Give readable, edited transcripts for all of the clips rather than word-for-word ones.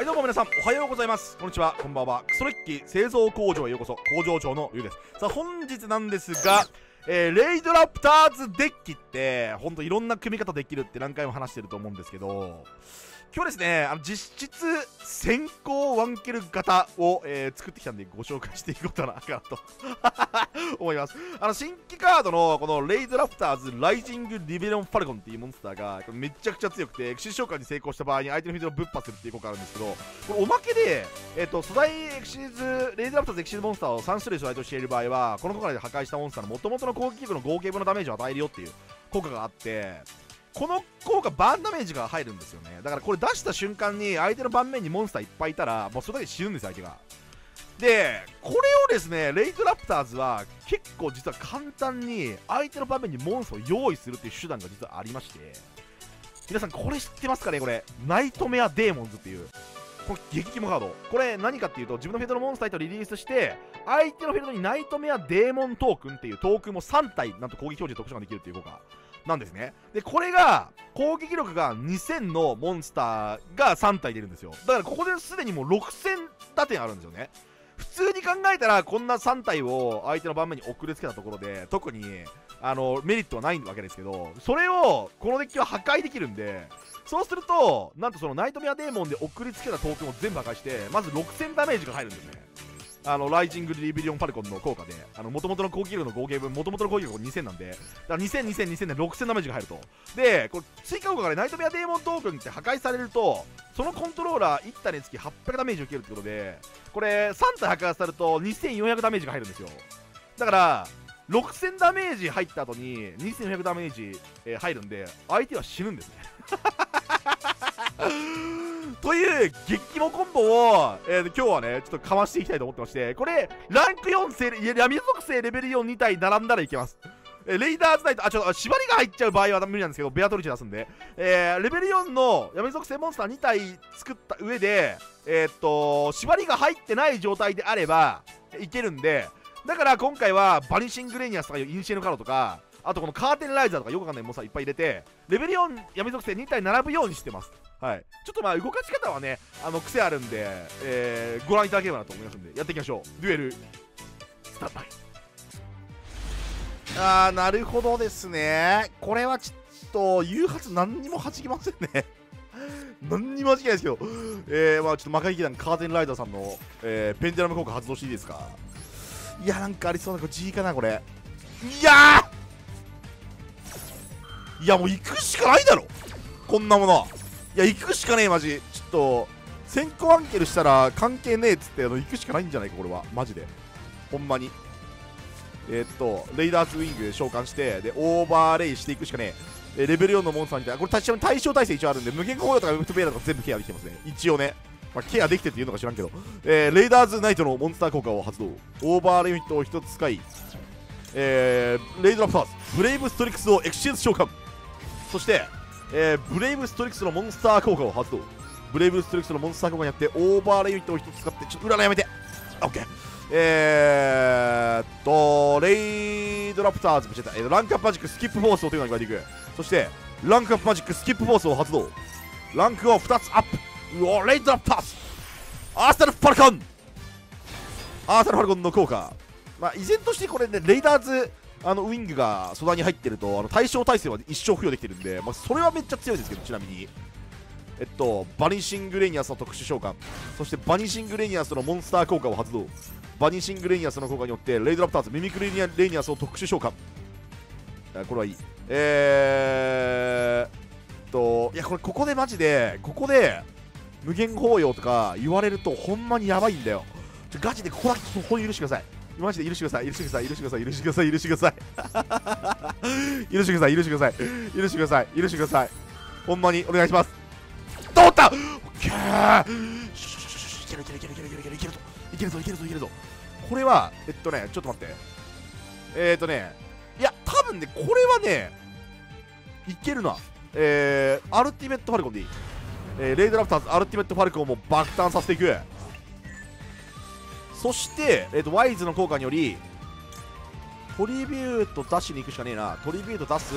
はい、どうも皆さんおはようございます、こんにちは、こんばんは。クソレッキ製造工場へようこそ。工場長のゆうです。さあ本日なんですが、レイドラプターズデッキってほんといろんな組み方できるって何回も話してると思うんですけど、今日ですね、実質先行ワンケル型を、作ってきたんでご紹介していこうかなと思います。新規カードのこのレイドラプターズライジングリベロンファルコンっていうモンスターがめちゃくちゃ強くて、エクシー召喚に成功した場合に相手のフィールドをぶっ破するっていう効果があるんですけど、これおまけで、素材エクシーズレイドラプターズエクシーズモンスターを3種類素材としている場合は、この効果で破壊したモンスターの元々の攻撃力の合計分のダメージを与えるよっていう効果があって、この効果バーンダメージが入るんですよね。だからこれ出した瞬間に相手の盤面にモンスターいっぱいいたらもうそれだけ死ぬんです相手が。でこれをですね、レイドラプターズは結構実は簡単に相手の盤面にモンスターを用意するっていう手段が実はありまして、皆さんこれ知ってますかね。これナイトメアデーモンズっていうこれ激キモカード。これ何かっていうと、自分のフィールドのモンスター1体リリースして相手のフィールドにナイトメアデーモントークンっていうトークンも3体なんと攻撃表示で特殊ができるっていう効果なんですね。でこれが攻撃力が2000のモンスターが3体出るんですよ。だからここですでにもう6000打点あるんですよね。普通に考えたらこんな3体を相手の盤面に送りつけたところで特にメリットはないわけですけど、それをこのデッキは破壊できるんで、そうするとなんとそのナイトメアデーモンで送りつけたトークンを全部破壊して、まず6000ダメージが入るんですね。ライジングリベリオンファルコンの効果で、元々の攻撃力の合計分、元々の攻撃力が2000なんで、だから2000、2000、2000で6000ダメージが入ると。で、これ追加効果がね、ナイトメアデーモントークンって破壊されると、そのコントローラー1体につき800ダメージを受けるってことで、これ3体破壊されると2400ダメージが入るんですよ。だから、6000ダメージ入った後に2400ダメージ、入るんで、相手は死ぬんですね。という激キモコンボを、今日はねちょっとかましていきたいと思ってまして、これランク4闇属性レベル4 2体並んだらいけます。レイダーズナイト、ちょっと縛りが入っちゃう場合は無理なんですけど、ベアトリッチ出すんで、レベル4の闇属性モンスター2体作った上で縛りが入ってない状態であればいけるんで、だから今回はバニシングレニアスとかいうインシエのカードとか、あとこのカーテンライザーとかよくわかんないモンスターいっぱい入れて、レベル4闇属性2体並ぶようにしてます。はい、ちょっとまあ動かし方はね癖あるんで、ご覧いただければなと思いますんで、やっていきましょう。デュエルスタート。あー、なるほどですね。これはちょっと誘発何にも弾きませんね。何にも弾けないですけど、まあちょっと魔界劇団カーテンライダーさんの、ペンデラム効果発動していいですか。いやなんかありそうな、これ G かなこれ。いやー、いやもう行くしかないだろこんなもの。いや行くしかねえマジ。ちょっと先行アンケルしたら関係ねえっつって行くしかないんじゃないかこれはマジでほんまに。レイダーズウィング召喚して、でオーバーレイしていくしかねえ。レベル4のモンスターみたいな、これ確かに対象体制一応あるんで、無限攻撃とかウェブトベーラーとか全部ケアできてますね一応ね。まあ、ケアできてっていうのか知らんけど、レイダーズナイトのモンスター効果を発動。オーバーレイトを1つ使い、レイドラプターズブレイブストリックスをエクシーズ召喚。そしてブレイブストリックスのモンスター効果を発動。ブレイブストリックスのモンスター効果にあってオーバーレイミットを1つ使って、ちょっと裏のやめて OK。 レイドラプターズ間違えた。ランクアップマジックスキップフォースをというのに加えていく。そしてランクアップマジックスキップフォースを発動。ランクを2つアップ。うお、レイドラプターズアーサルファルコン、アーサルファルコンの効果、まあ依然としてこれね、レイダーズウイングが素材に入ってると対象体制は一生付与できてるんで、まあ、それはめっちゃ強いですけど、ちなみにバニシングレニアスの特殊召喚、そしてバニシングレニアスのモンスター効果を発動。バニシングレニアスの効果によってレイドラプターズミミクレニアスを特殊召喚。これはいい。いやこれここで無限包容とか言われるとほんまにやばいんだよ。ガチでここだけ許してください。マジで許してください、許してください、許してください、許してください、許してください、許してください、許してください、許してください、許してください、ほんまにお願いします。通った。オッケー、いけるいけるいけるいけるいけるいけるぞいけるぞいけるぞいけるぞ。これはちょっと待って、いや多分ねこれはねいけるな。アルティメットファルコンでいい。レイドラプターズアルティメットファルコンも爆誕させていく。そして、ワイズの効果によりトリビュート出しに行くしかねえな。トリビュート出す。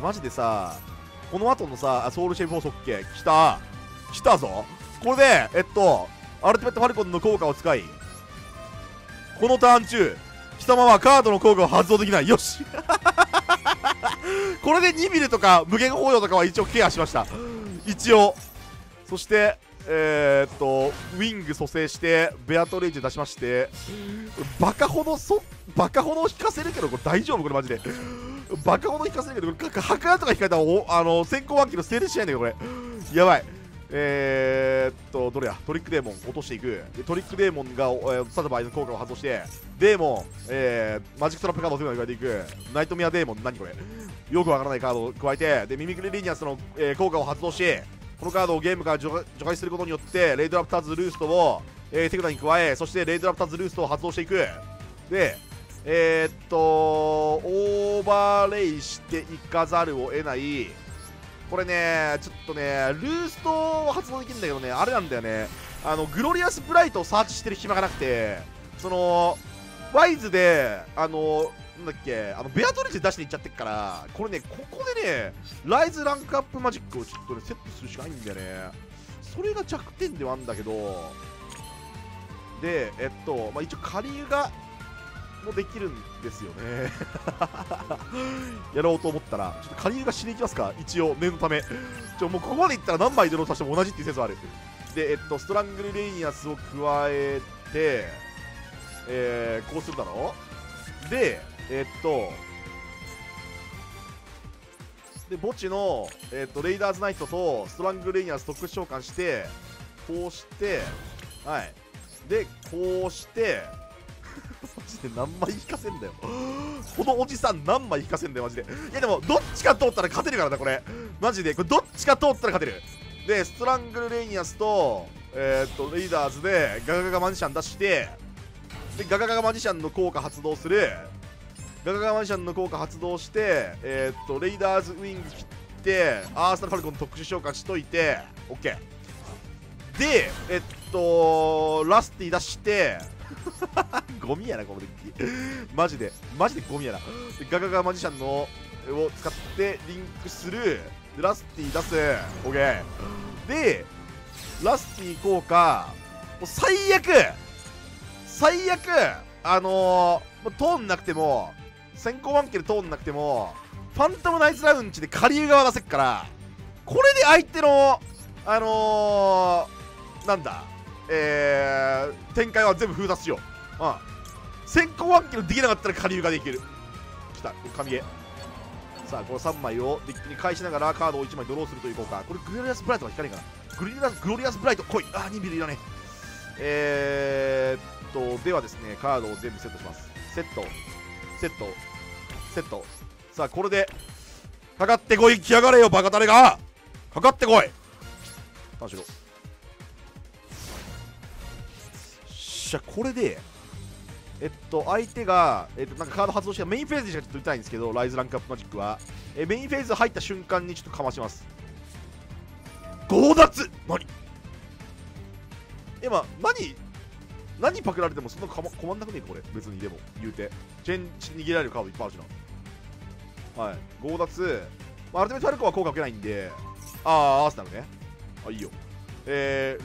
マジでさこの後のさソウルシェイプフォースオッケー。来たぞ。これでアルティメットファルコンの効果を使い、このターン中貴様はカードの効果を発動できない。よしこれで2ミルとか無限包容とかは一応ケアしました、一応。そしてウィング蘇生してベアトレージ出しまして、バカほど引かせるけどこれ大丈夫、これマジでバカほど引かせるけどこれ白夜とか引かれたら先行ワンキル成立しないんだけど、これやばい。どれや、トリックデーモン落としていく。でトリックデーモンがさたばの効果を発動してデーモン、マジックトラップカードを全部加えていく。ナイトメアデーモン、何これよくわからないカードを加えて、でミミクリリニアスの、効果を発動し、このカードをゲームから除外することによってレイドラプターズルーストを、手札に加え、そしてレイドラプターズルーストを発動していく。でオーバーレイしていかざるを得ない。これね、ちょっとね、ルーストを発動できるんだけどね、あれなんだよね、グロリアスブライトをサーチしてる暇がなくて、そのワイズでなんだっけ、ベアトリージ出していっちゃってっから、これね、ここでねライズランクアップマジックをちょっとねセットするしかないんだよね。それが弱点ではあるんだけど、で一応仮湯がもできるんですよねやろうと思ったらちょっと仮湯がしに行きますか、一応念のため。もうここまでいったら何枚ドローさせても同じっていう説はある。でストラングルレイニアスを加えて、こうするだろう。で墓地の、レイダーズナイトとストラングルレイニアス特殊召喚して、こうしてはいでこうしてマジで何枚引かせんだよこのおじさん何枚引かせんだよマジで。いやでもどっちか通ったら勝てるからなこれマジで、これどっちか通ったら勝てる。でストラングルレイニアスとレイダーズでガガガガマジシャン出して、でガガガガマジシャンの効果発動する。ガガガガマジシャンの効果発動してレイダーズウィング切ってアーサルファルコン特殊召喚しといて OK でラスティ出してゴミやなこのデッキマジでマジでゴミやな。ガガガマジシャンのを使ってリンクする。ラスティ出す OK でラスティ効果もう最悪通んなくても、先行ワンキル通んなくてもファントムナイツラウンジで下流側出せっから、これで相手のなんだ展開は全部封殺しよう。先行ワンキルできなかったら下流ができる。きた神ゲー。さあこの3枚をデッキに返しながらカードを1枚ドローするという効果。これグロリアスブライトは引かないかな。グロリアスブライト来い。ああ2ミリいらねえ。ではですね、カードを全部セットします。セット。さあこれでかかってこい、来やがれよバカタレが、かかってこい。楽しろじゃあこれで相手が、なんかカード発動してメインフェーズでしかちょっと打たないんですけど、ライズランクアップマジックはメインフェーズ入った瞬間にちょっとかまします。強奪何今何パクられてもそんな困んなくねえかこれ別に。でも言うてチェンジ逃げられるカードいっぱいあるしな。はい強奪、アルティメットファルコンは効果受けないんで、アーセナルね。あいいよ。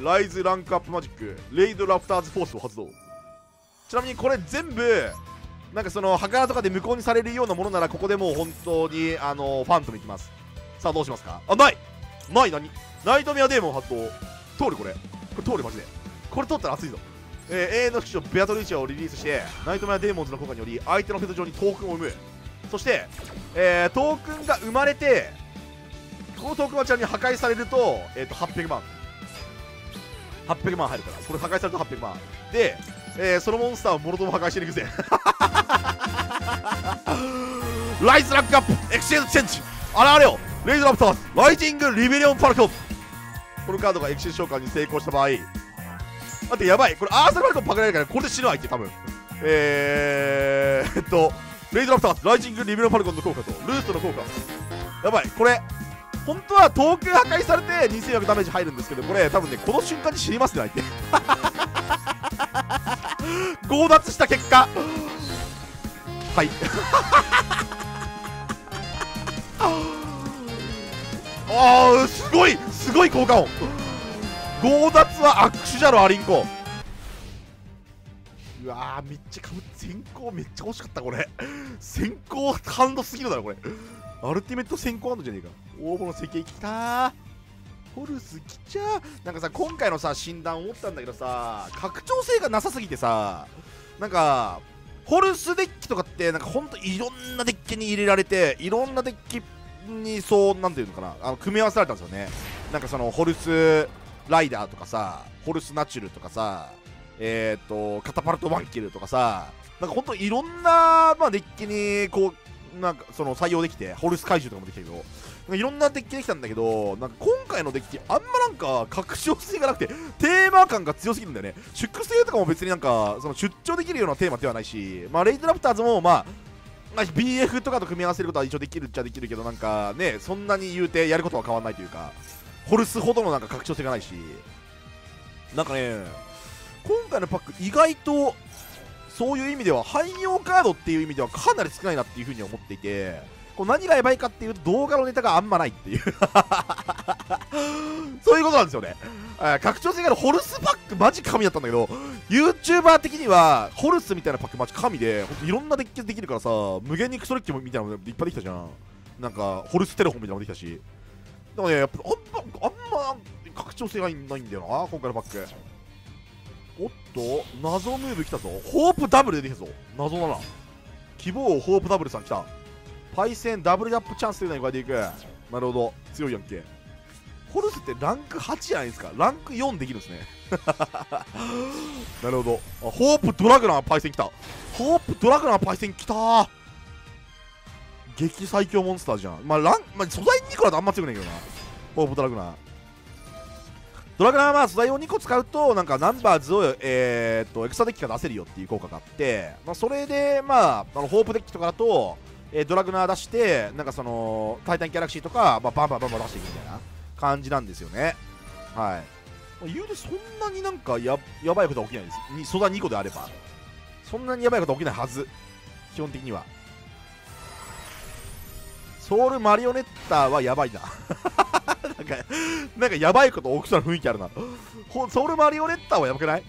ライズランクアップマジックレイドラプターズフォースを発動。ちなみにこれ全部なんかその墓とかで無効にされるようなものなら、ここでもう本当にファントムいきます。さあどうしますか。あない何ナイトメアデーモン発動通る。これ通るマジで、これ通ったら熱いぞ。永遠の副将ベアトリーチアをリリースしてナイトメアデーモンズの効果により相手のフェット上にトークンを生む。そして、トークンが生まれて、このトークンはちなみに破壊されると、800万入るから、これ破壊されると800万で、そのモンスターをもろとも破壊していくぜライズランクアップエクスチェンジチェンジ現れよレイズラプターズライティングリベリオンファルコン。このカードがエクスチェンジ召喚に成功した場合、待ってやばい、これアーサルファルコンパクられるから、これで死ぬ相手多分レイズラプターズライジングリベリオンファルコンの効果とルーストの効果、やばい。これ本当は東京破壊されて2400ダメージ入るんですけど、これ多分ねこの瞬間に死にますね相手強奪した結果はいああすごい効果音強奪は握手じゃろアリンコ。うわーめっちゃかぶって、先行めっちゃ欲しかったこれ。先行ハンドすぎるだろこれ。アルティメット先行ハンドじゃねえか。応募の設計きたー。ホルス来ちゃう。なんかさ今回のさ診断思ったんだけどさ、拡張性がなさすぎてさ、なんかホルスデッキとかってなんかほんといろんなデッキに入れられて、いろんなデッキにそうなんていうのかな、組み合わせられたんですよね。なんかそのホルスライダーとかさ、ホルスナチュルとかさ、カタパルトワンキルとかさ、なんかほんといろんな、まあ、デッキにこうなんかその採用できて、ホルス怪獣とかもできたけど、いろんなデッキできたんだけど、なんか今回のデッキあんまなんか拡張性がなくてテーマ感が強すぎるんだよね。出生とかも別になんかその出張できるようなテーマではないし、まあ、レイトラプターズもまあ、BF とかと組み合わせることは一応できるっちゃできるけど、なんかねそんなに言うてやることは変わらないというか、ホルスほどのなんか拡張性がないし、なんかね今回のパック意外とそういう意味では汎用カードっていう意味ではかなり少ないなっていうふうに思っていて、何がやばいかっていうと動画のネタがあんまないっていうそういうことなんですよね。拡張性があるホルスパックマジ神だったんだけど、 YouTuber 的にはホルスみたいなパックマジ神で、ほんといろんなデッキできるからさ、無限にクソデッキみたいなのいっぱいできたじゃん。なんかホルステレホンみたいなのもできたし、だからねやっぱあんま拡張性がないんだよな今回のパック。おっと謎ムーブ来たぞ。ホープダブル出てきたぞ。謎だな。希望ホープダブルさん来た。パイセンダブルアップチャンスというのを加えていく。なるほど、強いやんけ。ホルスってランク8じゃないですか。ランク4できるんですねなるほど。あ、ホープドラグナーパイセン来た。ホープドラグナーパイセン来たー。激最強モンスターじゃん。まあ、素材2個だとあんま強くないけどな、ホープドラグナー。ドラグナーはまあ素材を2個使うとなんかナンバーズをエクサデッキから出せるよっていう効果があって、まあ、それでまあ、ホープデッキとかだとドラグナー出して、なんかその、タイタンギャラクシーとか、まあ、バンバン出していくみたいな感じなんですよね。はい。言うてそんなになんかやばいことは起きないです。素材2個であれば。そんなにやばいことは起きないはず。基本的には。ソウルマリオネッタはやばいな。なんかやばいこと起きそうな雰囲気あるな。ソウルマリオネッタはやばくない？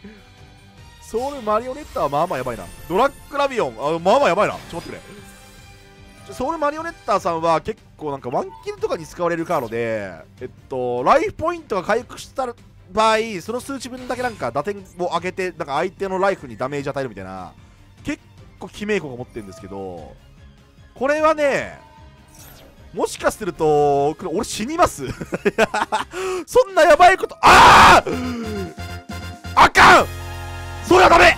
ソウルマリオネッタはまあまあやばいな。ドラッグラビオン、まあまあやばいな。ちょっと待ってくれ。ソウルマリオネッターさんは結構なんかワンキルとかに使われるカードで、ライフポイントが回復した場合、その数値分だけなんか打点を上げて、なんか相手のライフにダメージ与えるみたいな、結構決めいこが持ってるんですけど、これはね、もしかすると、俺死にますそんなやばいこと、あかん、それはダメ